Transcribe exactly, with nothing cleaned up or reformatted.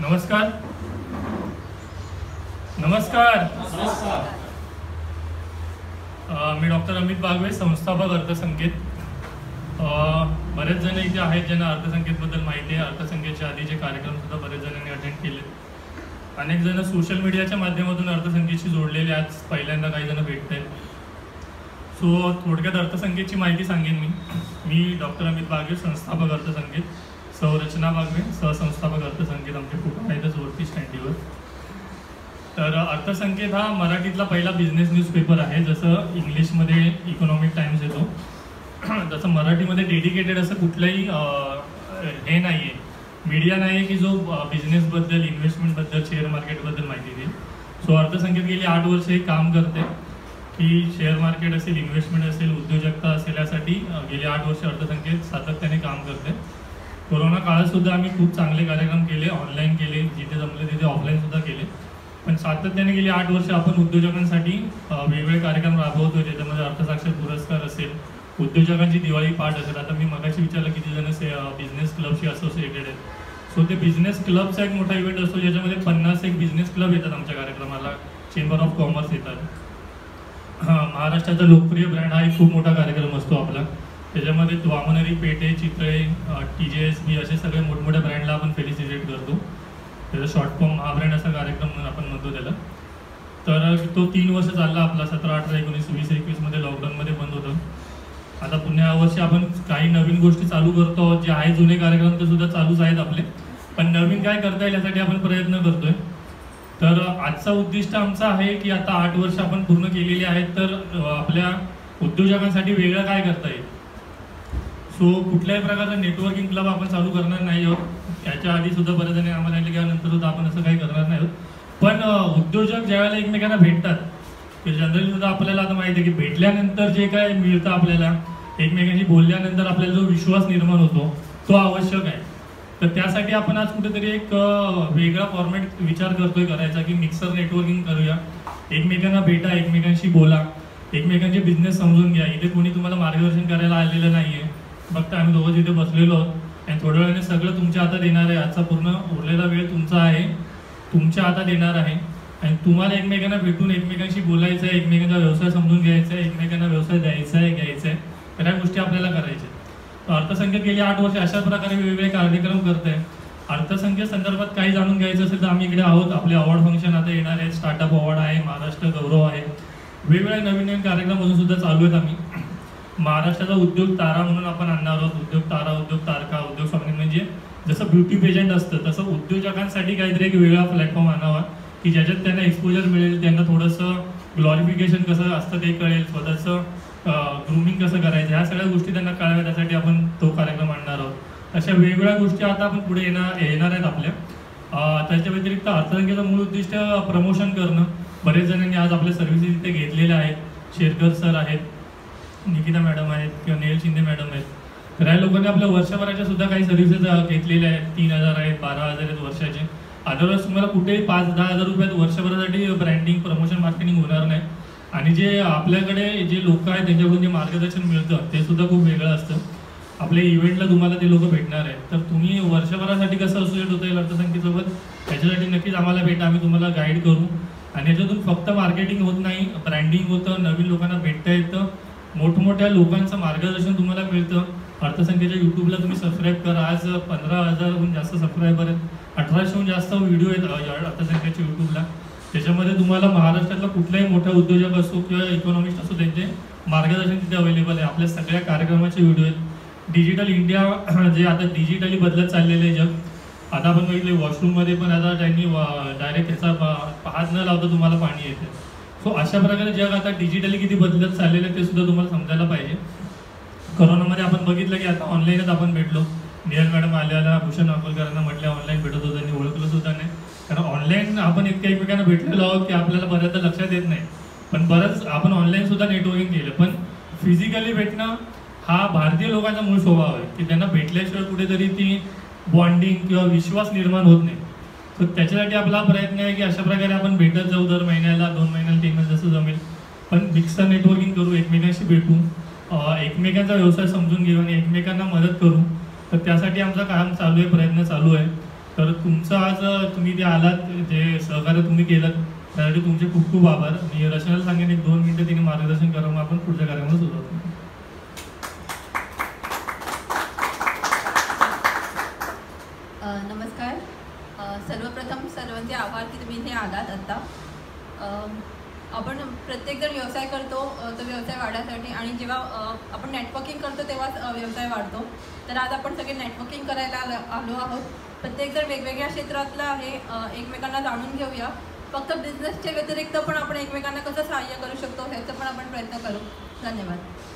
नमस्कार नमस्कार, नमस्कार। मी डॉक्टर अमित बागवे, संस्थापक अर्थसंकेत। बरेच जण इथे आहेत ज्यांना अर्थसंकेत बद्दल माहिती आहे। अर्थसंकेतच्या आधीचे कार्यक्रम सुद्धा बरेच जणांनी अटेंड केले। अनेक जण सोशल मीडियाच्या माध्यमातून अर्थसंकेतशी जोडलेले आज पहिल्यांदा काही जण भेटतात। सो थोडक्यात अर्थसंकेतची माहिती सांगेन मी। मी डॉक्टर अमित बागवे, संस्थापक अर्थसंकेत। सौ रचना बागवे, सहसंस्थापक अर्थसंकेत, आमचे कुटुंब आहेत वरती स्टँडीवर। तर अर्थसंकेत हा मराठीतला पहिला बिझनेस न्यूजपेपर आहे। जसं इंग्लिशमध्ये इकॉनॉमिक टाइम्स येतो, तसं मराठीमध्ये डेडिकेटेड असं कुठलंही हे नाही आहे, मीडिया नाही आहे की जो बिझनेसबद्दल, इन्व्हेस्टमेंटबद्दल, शेअर मार्केटबद्दल माहिती देईल। सो अर्थसंकेत गेली आठ वर्ष हे काम करते की शेअर मार्केट असेल, इन्व्हेस्टमेंट असेल, उद्योजकता असेल, यासाठी गेली आठ वर्ष अर्थसंकेत सातत्याने काम करते। कोरोना काळात सुद्धा आम्ही खूप चांगले कार्यक्रम केले, ऑनलाईन केले, जिथे जमले तिथे ऑफलाईन सुद्धा केले। पण सातत्याने गेली आठ वर्ष आपण उद्योजकांसाठी वेगवेगळे कार्यक्रम राबवतो, ज्याच्यामध्ये अर्थसाक्षर पुरस्कार असेल, उद्योजकांची दिवाळी पाठ असेल। आता मी मगाशी विचारलं किती जण से बिझनेस क्लबशी असोसिएटेड आहेत। सो ते बिझनेस क्लबचा एक मोठा इव्हेंट असतो ज्याच्यामध्ये पन्नास एक बिझनेस क्लब येतात आमच्या कार्यक्रमाला, चेंबर ऑफ कॉमर्स येतात। महाराष्ट्राचा लोकप्रिय ब्रँड हा एक खूप मोठा कार्यक्रम असतो आपला। त्याच्यामध्ये वामनरी, Pethe, Chitale, T J S B असे सगळे मोठमोठ्या ब्रँडला आपण फेलिसिटेट करतो। त्याचा शॉर्ट फॉर्म हा ब्रँड असा कार्यक्रम आपण म्हणतो त्याला। तर तो तीन वर्ष चालला आपला, सतरा अठरा एकोणीस वीस एकवीसमध्ये लॉकडाऊनमध्ये बंद होतं। आता पुन्हा यावर्षी आपण काही नवीन गोष्टी चालू करतो, जे आहे जुने कार्यक्रम ते सुद्धा चालूच आहेत आपले, पण नवीन काय करता येईल यासाठी आपण प्रयत्न करतोय। तर आजचा उद्दिष्ट आमचा आहे की आता आठ वर्ष आपण पूर्ण केलेली आहेत, तर आपल्या उद्योजकांसाठी वेगळं काय करता येईल। सो कुठल्याही प्रकारचा नेटवर्किंग क्लब आपण चालू करणार नाही आहोत। याच्या आधी सुद्धा बऱ्याच जणांनी आम्हाला सांगितलं की नंतर सुद्धा आपण असं काही करणार नाही आहोत। पण उद्योजक ज्यावेळेला एकमेकांना भेटतात, की जनरली सुद्धा आपल्याला आता माहिती आहे की भेटल्यानंतर जे काय मिळतं आपल्याला, एकमेकांशी बोलल्यानंतर आपल्याला जो विश्वास निर्माण होतो तो आवश्यक आहे। तर त्यासाठी आपण आज कुठेतरी एक वेगळा फॉर्मॅट विचार करतोय करायचा, की मिक्सर नेटवर्किंग करूया। एकमेकांना भेटा, एकमेकांशी बोला, एकमेकांचे बिझनेस समजून घ्या। इथे कोणी तुम्हाला मार्गदर्शन करायला आलेलं नाही आहे, फक्त आम्ही दोघं तिथे बसलेलो आहोत आणि थोड्या वेळाने सगळं तुमच्या हातात येणार आहे। आजचा पूर्ण उरलेला वेळ तुमचा आहे, तुमच्या हातात येणार आहे आणि तुम्हाला एकमेकांना भेटून एकमेकांशी बोलायचं आहे, एकमेकांचा व्यवसाय समजून घ्यायचा आहे, एकमेकांना व्यवसाय द्यायचा आहे, घ्यायचा आहे, तर ह्या गोष्टी आपल्याला करायच्या आहेत। अर्थसंकेत गेली आठ वर्ष अशा प्रकारे वेगवेगळे कार्यक्रम करत आहे। अर्थसंकेत संदर्भात काही जाणून घ्यायचं असेल तर आम्ही इकडे आहोत। आपले अवॉर्ड फंक्शन आता येणार आहे, स्टार्टअप अवॉर्ड आहे, महाराष्ट्र गौरव आहे, वेगवेगळ्या नवीन नवीन कार्यक्रम अजून सुद्धा चालू आहेत। आम्ही महाराष्ट्राचा उद्योग तारा म्हणून आपण आणणार आहोत। उद्योग तारा, उद्योग तारका, उद्योग स्वामी, म्हणजे जसं ब्युटी पेजंट असतं तसं उद्योजकांसाठी काहीतरी एक वेगळा प्लॅटफॉर्म आणावा की ज्याच्यात त्यांना एक्सपोजर मिळेल, त्यांना थोडंसं ग्लोरिफिकेशन कसं असतं ते कळेल, स्वतःचं ग्रूमिंग कसं करायचं ह्या सगळ्या गोष्टी त्यांना कळाव्या, त्यासाठी आपण तो कार्यक्रम आणणार आहोत। अशा वेगवेगळ्या गोष्टी आता आपण पुढे येणार येणार आहेत आपल्या। त्याच्या व्यतिरिक्त अर्थसंकेतचं मूळ उद्दिष्ट प्रमोशन करणं। बरेच जणांनी आज आपल्या सर्व्हिसेस इथे घेतलेल्या आहेत, शेरकर सर आहेत, निकिता मॅडम आहेत किंवा किल शिंदे मॅडम आहेत, तर या लोकांनी आपल्या वर्षभराच्या सुद्धा काही सर्व्हिसेस घेतलेल्या आहेत। तीन हजार आहेत, बारा हजार आहेत वर्षाचे। अदरवाईज तुम्हाला कुठेही पाच दहा हजार रुपयात वर्षभरासाठी ब्रँडिंग, प्रमोशन, मार्केटिंग होणार नाही। आणि जे आपल्याकडे जे लोक आहेत त्यांच्याकडून जे मार्गदर्शन मिळतं ते सुद्धा खूप वेगळं असतं। आपल्या इव्हेंटला तुम्हाला ते लोक भेटणार आहेत, तर तुम्ही वर्षभरासाठी कसं असोसिएट होता येईल अर्थसंकेतसोबत त्याच्यासाठी नक्कीच आम्हाला भेटा, आम्ही तुम्हाला गाईड करू। आणि याच्यातून फक्त मार्केटिंग होत नाही, ब्रँडिंग होतं, नवीन लोकांना भेटता येतं, मोठमोठ्या लोकांचं मार्गदर्शन तुम्हाला मिळतं। अर्थसंकेतच्या यूट्यूबला तुम्ही सबस्क्राईब करा, आज पंधरा हजारहून जास्त सबस्क्रायबर आहेत, अठराशेहून जास्त व्हिडिओ आहेत अर्थसंकेतच्या यूट्यूबला। त्याच्यामध्ये तुम्हाला महाराष्ट्रातला कुठलाही मोठा उद्योजक असो किंवा इकॉनॉमिस्ट असो त्यांचे मार्गदर्शन तिथे अवेलेबल आहे। आपल्या सगळ्या कार्यक्रमाचे व्हिडिओ आहेत। डिजिटल इंडिया जे आता डिजिटली बदलत चाललेलं आहे जग, आता आपण बघितले वॉशरूममध्ये पण आता त्यांनी डायरेक्ट ह्याचा हात न लावता तुम्हाला पाणी येतं। सो अशा प्रकारे जग आता डिजिटली किती बदलत चाललेलं आहे ते सुद्धा तुम्हाला समजायला पाहिजे। कोरोनामध्ये आपण बघितलं की आता ऑनलाईनच आपण भेटलो। नियल मॅडम आल्याला, भूषण अपुलकरांना म्हटलं ऑनलाईन भेटत होतं, त्यांनी ओळखलं सुद्धा नाही, कारण ऑनलाईन आपण इतक्या एकमेकांना भेटलेलो आहोत की आपल्याला बऱ्याचदा लक्षात येत नाही। पण बरंच आपण ऑनलाईनसुद्धा नेटवर्किंग केलं, पण फिजिकली भेटणं हा भारतीय लोकांचा मूळ स्वभाव आहे की त्यांना भेटल्याशिवाय कुठेतरी ती बॉन्डिंग किंवा विश्वास निर्माण होत नाही। तर त्याच्यासाठी आपला प्रयत्न आहे की अशा प्रकारे आपण भेटत जाऊ, दर महिन्याला, दोन महिन्याला, तीन महिन्याला जसं जमेल, पण मिक्सर नेटवर्किंग करू, एकमेकांशी भेटू, एकमेकांचा व्यवसाय समजून घेऊ आणि एकमेकांना मदत करू। तर त्यासाठी आमचा काम चालू आहे, प्रयत्न चालू आहे। तर तुमचं आज तुम्ही जे आलात, जे सहकार्य तुम्ही केलं त्यासाठी तुमचे खूप खूप आभार. मी रचनाला सांगेन एक दोन मिनिटं तिने मार्गदर्शन करा, मग आपण पुढच्या कार्यक्रमाला सुरुवात करू. नमस्कार. सर्वप्रथम सर्वांचे आभार की तुम्ही इथे आलात. आत्ता आपण प्रत्येक जण व्यवसाय करतो तो व्यवसाय वाढण्यासाठी, आणि जेव्हा आपण नेटवर्किंग करतो तेव्हाच व्यवसाय वाढतो. तर आज आपण सगळे नेटवर्किंग करायला आलो आहोत. प्रत्येकजण वेगवेगळ्या क्षेत्रातला आहे, एकमेकांना जाणून घेऊया. फक्त बिझनेसच्या व्यतिरिक्त पण आपण एकमेकांना कसं सहाय्य करू शकतो ह्याचा पण आपण प्रयत्न करू. धन्यवाद.